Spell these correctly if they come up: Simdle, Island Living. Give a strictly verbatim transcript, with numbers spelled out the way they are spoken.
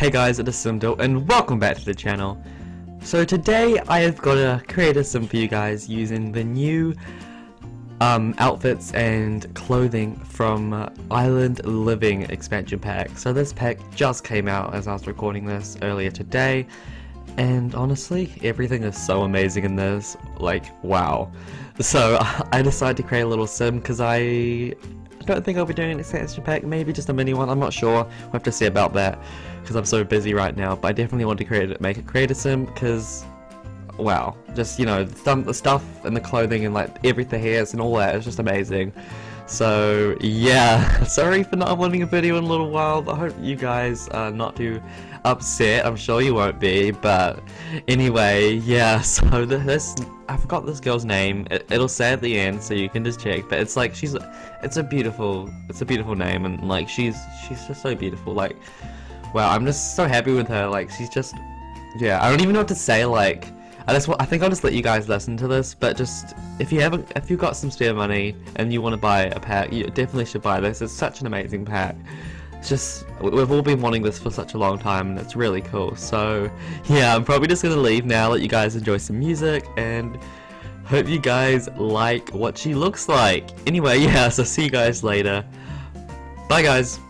Hey guys, it is Simdle and welcome back to the channel. So today I have got a creator sim for you guys using the new um, outfits and clothing from uh, Island Living expansion pack. So this pack just came out as I was recording this earlier today, and honestly everything is so amazing in this, like wow. So I decided to create a little sim because I don't think I'll be doing an expansion pack, maybe just a mini one, I'm not sure, we'll have to see about that because I'm so busy right now, but I definitely want to create it, make a creator sim because wow, just you know the stuff and the clothing and like everything here and all that is just amazing. So yeah, sorry for not uploading a video in a little while, but I hope you guys are not too upset, I'm sure you won't be, but anyway, yeah, so this, I forgot this girl's name, it, it'll say at the end so you can just check, but it's like, she's, it's a beautiful, it's a beautiful name, and like, she's, she's just so beautiful, like, wow, I'm just so happy with her, like, she's just, yeah, I don't even know what to say, like, I just want, I think I'll just let you guys listen to this, but just, if you haven't, if you've got some spare money, and you want to buy a pack, you definitely should buy this, it's such an amazing pack. It's just, we've all been wanting this for such a long time and it's really cool. So yeah, I'm probably just gonna leave now, let you guys enjoy some music, and hope you guys like what she looks like. Anyway, yeah, so see you guys later. Bye guys.